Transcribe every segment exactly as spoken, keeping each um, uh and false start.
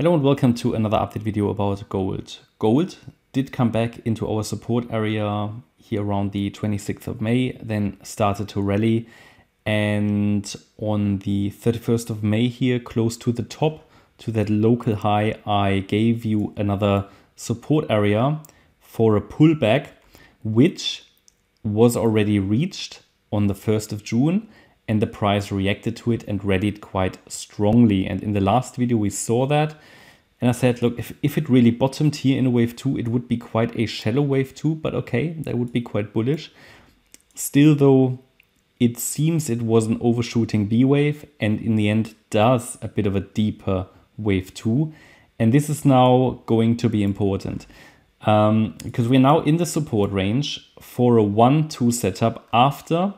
Hello and welcome to another update video about gold. Gold did come back into our support area here around the twenty-sixth of May, then started to rally. And on the thirty-first of May here, close to the top, to that local high, I gave you another support area for a pullback, which was already reached on the first of June. And the price reacted to it and rallied quite strongly. And in the last video, we saw that. And I said, look, if, if it really bottomed here in wave two, it would be quite a shallow wave two, but okay, that would be quite bullish. Still though, it seems it was an overshooting B wave and in the end does a bit of a deeper wave two. And this is now going to be important um, because we're now in the support range for a one, two setup after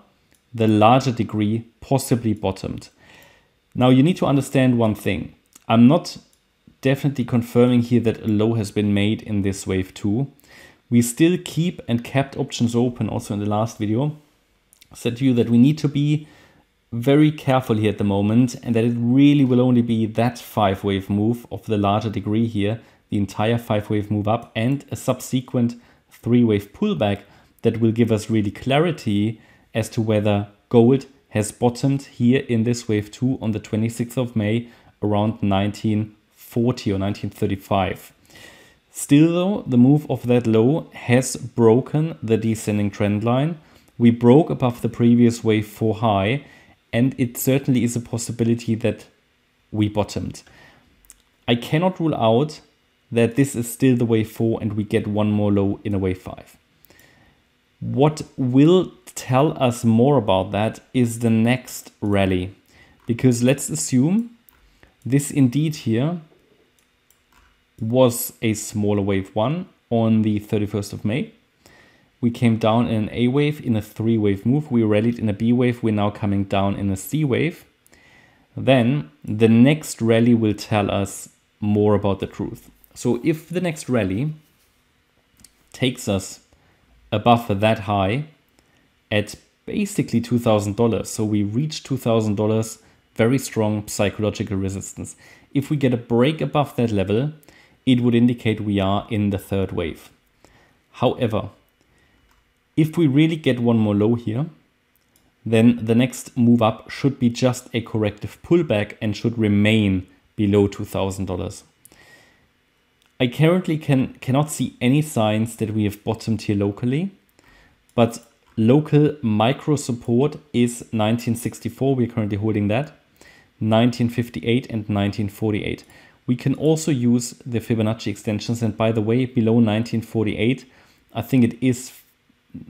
the larger degree possibly bottomed. Now you need to understand one thing. I'm not definitely confirming here that a low has been made in this wave two. We still keep and kept options open also in the last video. I said to you that we need to be very careful here at the moment and that it really will only be that five wave move of the larger degree here, the entire five wave move up and a subsequent three wave pullback that will give us really clarity as to whether gold has bottomed here in this wave two on the twenty-sixth of May around nineteen forty or nineteen thirty-five. Still though, the move of that low has broken the descending trend line. We broke above the previous wave four high, and it certainly is a possibility that we bottomed. I cannot rule out that this is still the wave four and we get one more low in a wave five. What will tell us more about that is the next rally, because let's assume this indeed here was a smaller wave one on the thirty-first of May. We came down in an A wave, in a three wave move, we rallied in a B wave, we're now coming down in a C wave. Then the next rally will tell us more about the truth. So if the next rally takes us above that high at basically two thousand dollars. So we reach two thousand dollars, very strong psychological resistance. If we get a break above that level, it would indicate we are in the third wave. However, if we really get one more low here, then the next move up should be just a corrective pullback and should remain below two thousand dollars. I currently can cannot see any signs that we have bottomed here locally, but local micro support is nineteen sixty-four, we're currently holding that, nineteen fifty-eight and nineteen forty-eight. We can also use the Fibonacci extensions, and by the way, below nineteen forty-eight, I think it is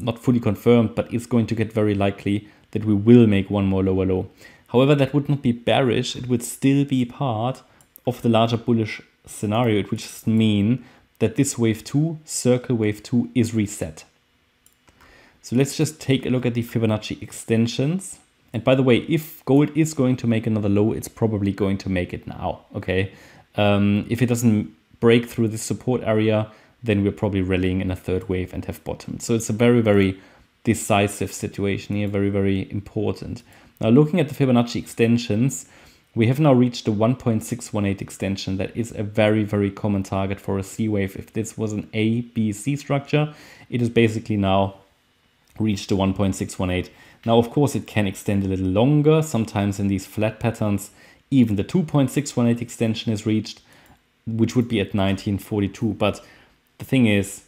not fully confirmed, but it's going to get very likely that we will make one more lower low. However, that would not be bearish, it would still be part of the larger bullish scenario. It would just mean that this wave two, circle wave two, is reset. So let's just take a look at the Fibonacci extensions. And by the way, if gold is going to make another low, it's probably going to make it now, okay? Um, if it doesn't break through this support area, then we're probably rallying in a third wave and have bottomed. So it's a very, very decisive situation here, very, very important. Now looking at the Fibonacci extensions, we have now reached the one point six one eight extension. That is a very, very common target for a C wave. If this was an A, B, C structure, it is basically now reached the one point six one eight. Now, of course, it can extend a little longer. Sometimes in these flat patterns, even the two point six one eight extension is reached, which would be at nineteen forty-two. But the thing is,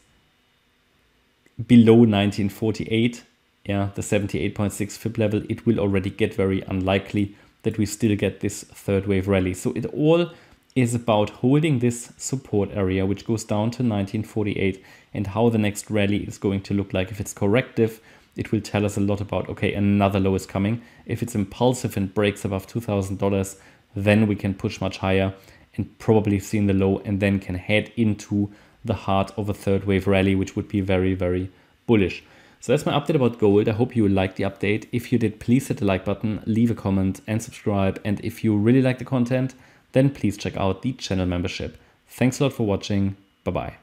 below nineteen forty-eight, yeah, the seventy-eight point six Fib level, it will already get very unlikely that we still get this third wave rally. So it all is about holding this support area, which goes down to nineteen forty-eight, and how the next rally is going to look like. If it's corrective, it will tell us a lot about, okay, another low is coming. If it's impulsive and breaks above two thousand dollars, then we can push much higher and probably see in the low and then can head into the heart of a third wave rally, which would be very, very bullish. So that's my update about gold. I hope you liked the update. If you did, please hit the like button, leave a comment and subscribe. And if you really like the content, then please check out the channel membership. Thanks a lot for watching. Bye-bye.